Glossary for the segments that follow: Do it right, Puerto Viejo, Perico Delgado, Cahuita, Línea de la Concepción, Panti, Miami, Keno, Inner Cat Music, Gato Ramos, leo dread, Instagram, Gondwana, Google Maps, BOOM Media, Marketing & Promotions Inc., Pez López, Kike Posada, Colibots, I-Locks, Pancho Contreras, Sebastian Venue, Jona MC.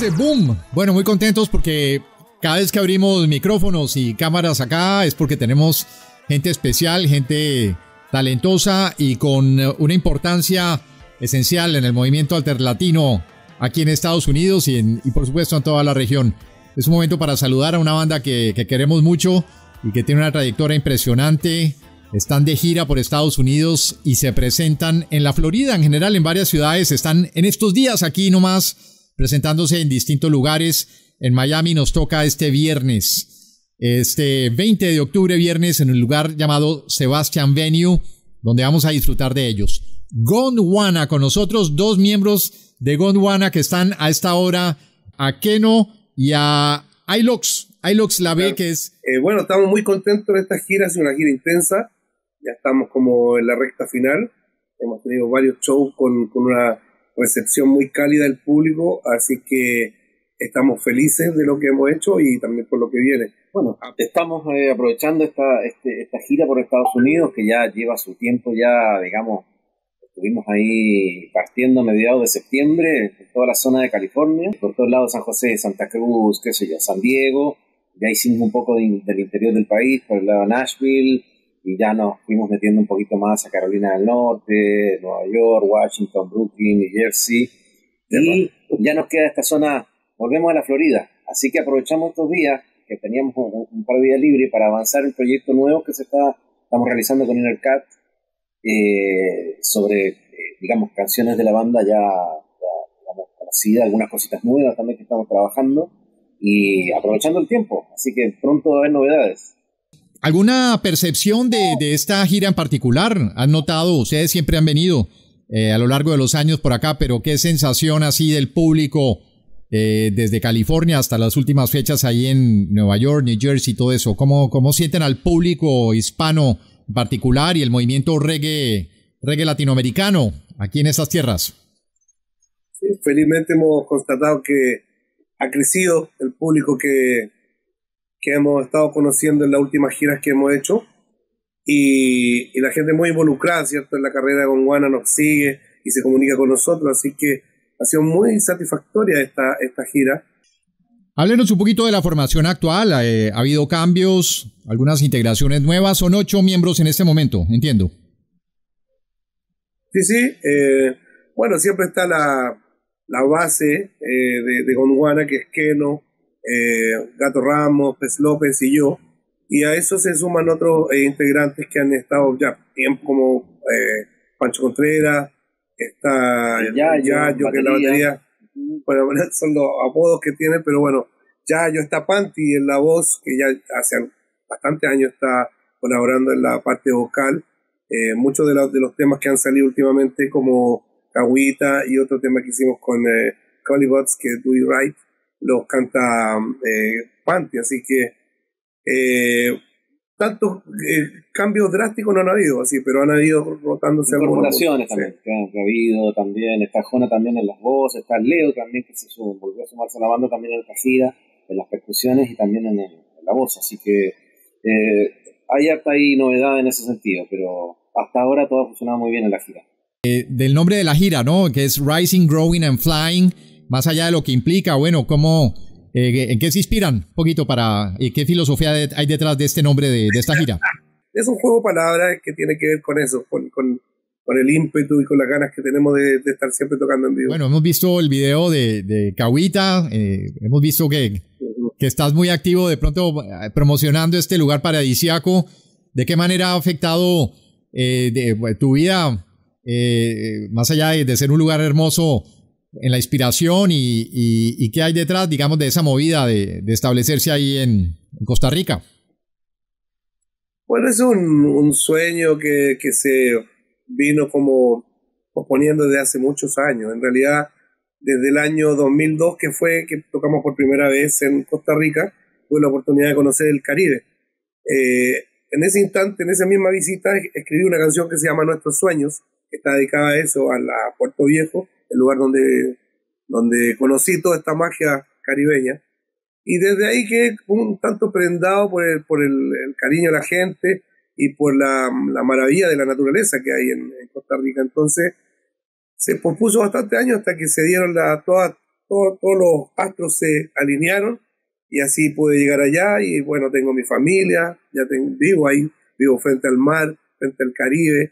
de Boom. Bueno, muy contentos porque cada vez que abrimos micrófonos y cámaras acá es porque tenemos gente especial, gente talentosa y con una importancia esencial en el movimiento alterlatino aquí en Estados Unidos y por supuesto en toda la región. Es un momento para saludar a una banda que queremos mucho y que tiene una trayectoria impresionante. Están de gira por Estados Unidos y se presentan en la Florida, en general en varias ciudades. Están en estos días aquí nomás presentándose en distintos lugares. En Miami nos toca este viernes, este 20 de octubre viernes, en un lugar llamado Sebastian Venue, donde vamos a disfrutar de ellos. Gondwana con nosotros, dos miembros de Gondwana que están a esta hora, a Keno y a I-Locks. I-Locks la B, que es... bueno, estamos muy contentos de esta gira, es una gira intensa. Ya estamos como en la recta final. Hemos tenido varios shows con una recepción muy cálida del público, así que estamos felices de lo que hemos hecho y también por lo que viene. Bueno, estamos aprovechando esta gira por Estados Unidos, que ya lleva su tiempo ya, digamos, estuvimos ahí partiendo a mediados de septiembre por toda la zona de California, por todos lados, San José, Santa Cruz, qué sé yo, San Diego. Ya hicimos un poco del interior del país, por el lado de Nashville, y ya nos fuimos metiendo un poquito más a Carolina del Norte, Nueva York, Washington, Brooklyn, New Jersey, y ya nos queda esta zona, volvemos a la Florida. Así que aprovechamos estos días, que teníamos un par de días libres, para avanzar el proyecto nuevo que estamos realizando con Inner Cat, sobre, digamos, canciones de la banda ya digamos, conocida, algunas cositas nuevas también que estamos trabajando, y aprovechando el tiempo, así que pronto va a haber novedades. ¿Alguna percepción de esta gira en particular? ¿Han notado? Ustedes siempre han venido a lo largo de los años por acá, pero ¿qué sensación así del público desde California hasta las últimas fechas ahí en Nueva York, New Jersey y todo eso? ¿Cómo sienten al público hispano en particular y el movimiento reggae latinoamericano aquí en estas tierras? Sí, felizmente hemos constatado que ha crecido el público que hemos estado conociendo en las últimas giras que hemos hecho, y la gente muy involucrada, ¿cierto?, en la carrera de Gondwana, nos sigue y se comunica con nosotros, así que ha sido muy satisfactoria esta gira. Háblenos un poquito de la formación actual. Ha habido cambios, algunas integraciones nuevas, son 8 miembros en este momento, entiendo. Sí, sí, bueno, siempre está la base de Gondwana, que es Keno, Gato Ramos, Pez López y yo, y a eso se suman otros integrantes que han estado ya tiempo, como Pancho Contreras, está Yayo, que es la batería. Bueno, son los apodos que tiene, pero bueno, Yayo, está Panti en la voz, que ya hace bastantes años está colaborando en la parte vocal. Muchos de los temas que han salido últimamente, como Cahuita y otro tema que hicimos con Colibots, que es Do It Right, los canta Panti, así que tantos cambios drásticos no han habido, así, pero han habido rotándose algunas cosas también, sí, que ha habido también. Está Jona también en las voces, está Leo también, que volvió a sumarse a la banda también en la gira, en las percusiones y también en la voz, así que hay harta ahí novedad en ese sentido, pero hasta ahora todo ha funcionado muy bien en la gira. Del nombre de la gira, ¿no?, que es Rising, Growing and Flying, más allá de lo que implica, bueno, ¿cómo, ¿en qué se inspiran un poquito para, qué filosofía hay detrás de este nombre de esta gira? Es un juego de palabras que tiene que ver con eso, con el ímpetu y con las ganas que tenemos de estar siempre tocando en vivo. Bueno, hemos visto el video de Cahuita, hemos visto que estás muy activo de pronto promocionando este lugar paradisíaco. ¿De qué manera ha afectado tu vida? Más allá de ser un lugar hermoso, en la inspiración y qué hay detrás, digamos, de esa movida de establecerse ahí en Costa Rica. Bueno, es un sueño que se vino como posponiendo desde hace muchos años. En realidad, desde el año 2002 que fue que tocamos por primera vez en Costa Rica, tuve la oportunidad de conocer el Caribe. En ese instante, en esa misma visita, escribí una canción que se llama Nuestros Sueños, que está dedicada a eso, a Puerto Viejo, el lugar donde conocí toda esta magia caribeña. Y desde ahí quedé un tanto prendado por el cariño de la gente y por la maravilla de la naturaleza que hay en Costa Rica. Entonces, se pospuso bastante años hasta que se dieron todas todos los astros se alinearon y así pude llegar allá. Y bueno, tengo mi familia, ya tengo, vivo ahí, vivo frente al mar, frente al Caribe,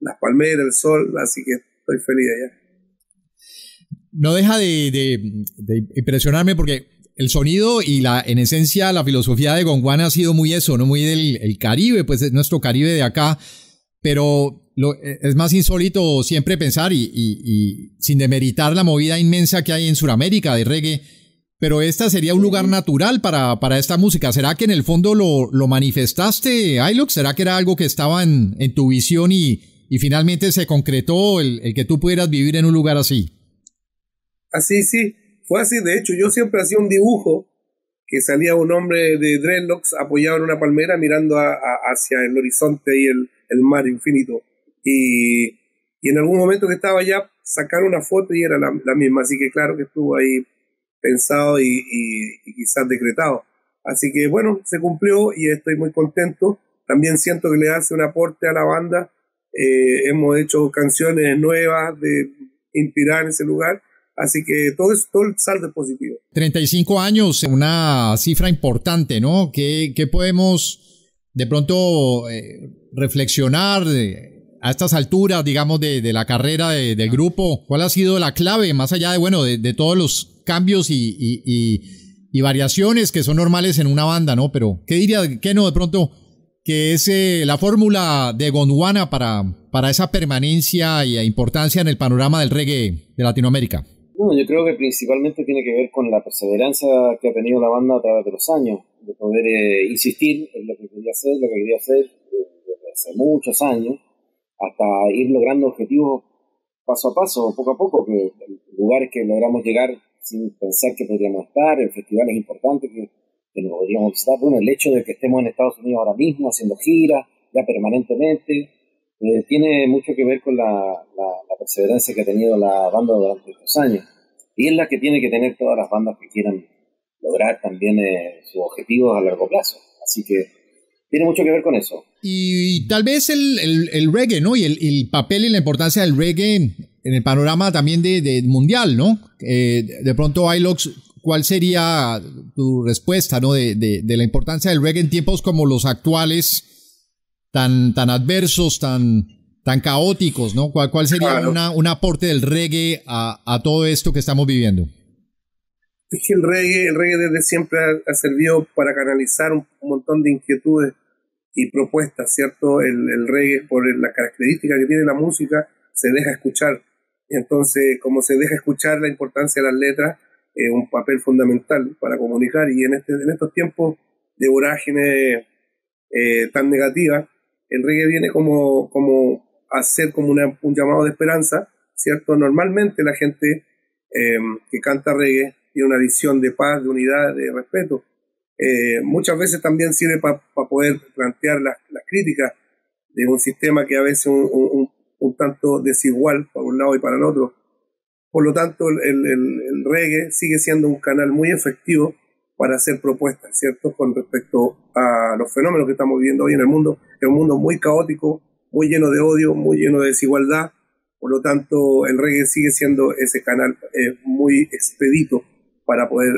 las palmeras, el sol, así que estoy feliz allá. No deja de impresionarme porque el sonido y en esencia la filosofía de Gondwana ha sido muy eso, ¿no? Muy del Caribe, pues es nuestro Caribe de acá, pero es más insólito siempre pensar y sin demeritar la movida inmensa que hay en Sudamérica de reggae, pero esta sería un lugar natural para esta música. ¿Será que en el fondo lo manifestaste, I-Locks? ¿Será que era algo que estaba en tu visión y finalmente se concretó el que tú pudieras vivir en un lugar así? Así, sí, fue así. De hecho, yo siempre hacía un dibujo que salía un hombre de dreadlocks apoyado en una palmera mirando hacia el horizonte y el mar infinito. Y en algún momento que estaba allá, sacaron una foto y era la misma. Así que claro que estuvo ahí pensado y quizás decretado. Así que bueno, se cumplió y estoy muy contento. También siento que le hace un aporte a la banda. Hemos hecho canciones nuevas de inspirar en ese lugar. Así que todo el saldo es positivo. 35 años, una cifra importante, ¿no? ¿Qué podemos de pronto reflexionar a estas alturas, digamos, de la carrera del grupo? ¿Cuál ha sido la clave, más allá de, bueno, de todos los cambios y variaciones que son normales en una banda, ¿no? Pero, ¿qué diría Keno de pronto que es la fórmula de Gondwana para esa permanencia e importancia en el panorama del reggae de Latinoamérica? No, yo creo que principalmente tiene que ver con la perseverancia que ha tenido la banda a través de los años, de poder insistir en lo que quería hacer desde hace muchos años, hasta ir logrando objetivos paso a paso, poco a poco, que lugares que logramos llegar sin pensar que podríamos estar, en festivales importantes que nos podríamos estar. Bueno, el hecho de que estemos en Estados Unidos ahora mismo haciendo giras, ya permanentemente, tiene mucho que ver con la perseverancia que ha tenido la banda durante estos años, y es la que tiene que tener todas las bandas que quieran lograr también sus objetivos a largo plazo, así que tiene mucho que ver con eso. Y tal vez el reggae, ¿no? Y el papel y la importancia del reggae en el panorama también de mundial, ¿no? De pronto, I-Locks, ¿cuál sería tu respuesta, ¿no? de la importancia del reggae en tiempos como los actuales, tan adversos, tan caóticos, ¿no? ¿Cuál sería, claro, un aporte del reggae a todo esto que estamos viviendo? Es que el reggae desde siempre ha servido para canalizar un montón de inquietudes y propuestas, ¿cierto? El reggae, por la característica que tiene la música, se deja escuchar. Entonces, como se deja escuchar, la importancia de las letras es un papel fundamental para comunicar. Y en estos tiempos de vorágines tan negativas, el reggae viene como a ser como un llamado de esperanza, ¿cierto? Normalmente la gente que canta reggae tiene una visión de paz, de unidad, de respeto. Muchas veces también sirve para poder plantear las críticas de un sistema que a veces es un tanto desigual para un lado y para el otro. Por lo tanto, el reggae sigue siendo un canal muy efectivo para hacer propuestas, ¿cierto? Con respecto a los fenómenos que estamos viviendo hoy en el mundo, que es un mundo muy caótico, muy lleno de odio, muy lleno de desigualdad. Por lo tanto, el reggae sigue siendo ese canal muy expedito para poder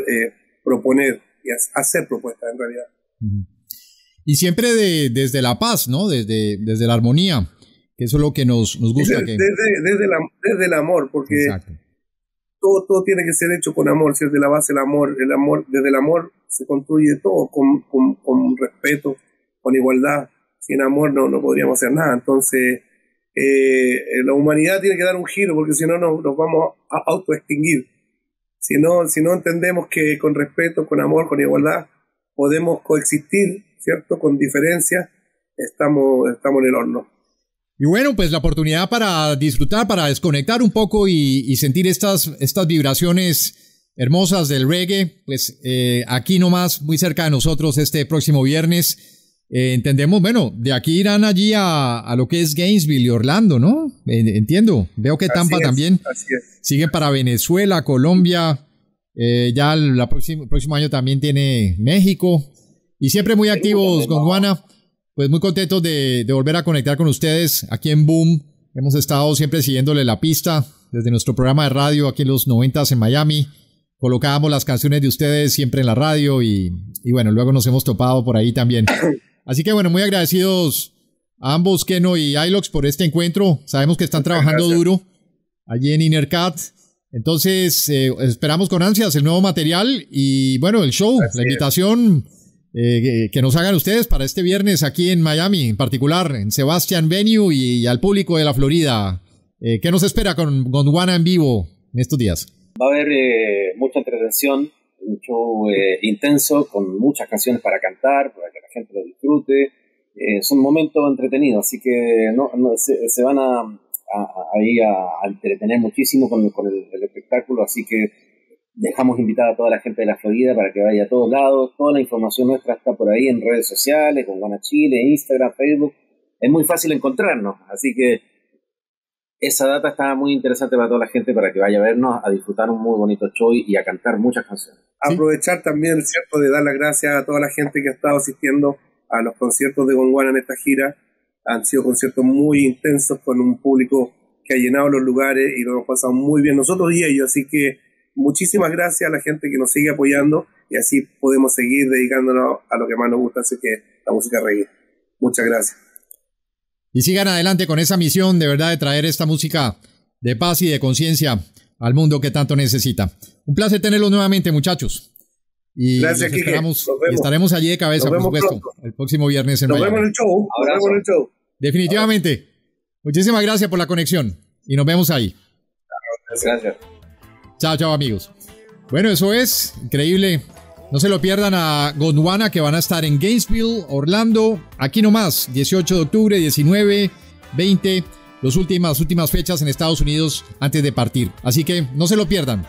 proponer y hacer propuestas, en realidad. Y siempre desde la paz, ¿no? Desde la armonía, que eso es lo que nos gusta. Desde el amor, porque... Exacto. Todo tiene que ser hecho con amor, ¿cierto? De la base el amor, desde el amor se construye todo, con respeto, con igualdad. Sin amor no podríamos hacer nada. Entonces, la humanidad tiene que dar un giro, porque si no nos vamos a autoextinguir. Si no entendemos que con respeto, con amor, con igualdad, podemos coexistir, ¿cierto? Con diferencias, estamos en el horno. Y bueno, pues la oportunidad para disfrutar, para desconectar un poco y sentir estas vibraciones hermosas del reggae, pues aquí nomás, muy cerca de nosotros, este próximo viernes. Entendemos, bueno, de aquí irán allí a lo que es Gainesville y Orlando, ¿no? Entiendo, veo que Tampa también sigue para Venezuela, Colombia, ya el próximo año también tiene México, y siempre muy activos, Gondwana. Pues muy contentos de volver a conectar con ustedes aquí en Boom. Hemos estado siempre siguiéndole la pista desde nuestro programa de radio aquí en los 90s en Miami. colocábamos las canciones de ustedes siempre en la radio y bueno, luego nos hemos topado por ahí también. Así que bueno, muy agradecidos a ambos, Keno y I-Locks, por este encuentro. Sabemos que están trabajando duro allí en Inner Cat. Entonces, esperamos con ansias el nuevo material y bueno, el show, la invitación que nos hagan ustedes para este viernes aquí en Miami, en particular en Sebastian Venue y al público de la Florida. ¿Qué nos espera con Gondwana en vivo en estos días? Va a haber mucha entretención, un show intenso, con muchas canciones para cantar, para que la gente lo disfrute. Es un momento entretenido, así que se van a entretener muchísimo con el espectáculo, así que dejamos invitada a toda la gente de la Florida para que vaya a todos lados. Toda la información nuestra está por ahí en redes sociales, con Gondwana Chile, Instagram, Facebook. Es muy fácil encontrarnos, así que esa data está muy interesante para toda la gente, para que vaya a vernos, a disfrutar un muy bonito show y a cantar muchas canciones. ¿Sí? Aprovechar también, ¿cierto?, de dar las gracias a toda la gente que ha estado asistiendo a los conciertos de Gondwana en esta gira. Han sido conciertos muy intensos, con un público que ha llenado los lugares y lo hemos pasado muy bien nosotros y ellos, así que muchísimas gracias a la gente que nos sigue apoyando y así podemos seguir dedicándonos a lo que más nos gusta, así que la música reggae. Muchas gracias. Y sigan adelante con esa misión, de verdad, de traer esta música de paz y de conciencia al mundo que tanto necesita. Un placer tenerlos nuevamente, muchachos. Y gracias, Kike. Nos vemos. Y estaremos allí de cabeza, por supuesto, pronto. El próximo viernes en Miami. Nos vemos en el show. Nos vemos en el show. Definitivamente. Abrazo. Muchísimas gracias por la conexión. Y nos vemos ahí. Gracias. Chao, chao, amigos. Bueno, eso es increíble. No se lo pierdan a Gondwana, que van a estar en Gainesville, Orlando. Aquí nomás, 18 de octubre, 19, 20. Las últimas fechas en Estados Unidos antes de partir. Así que no se lo pierdan.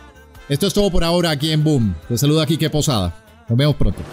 Esto es todo por ahora aquí en Boom. Te saluda Kike Posada. Nos vemos pronto.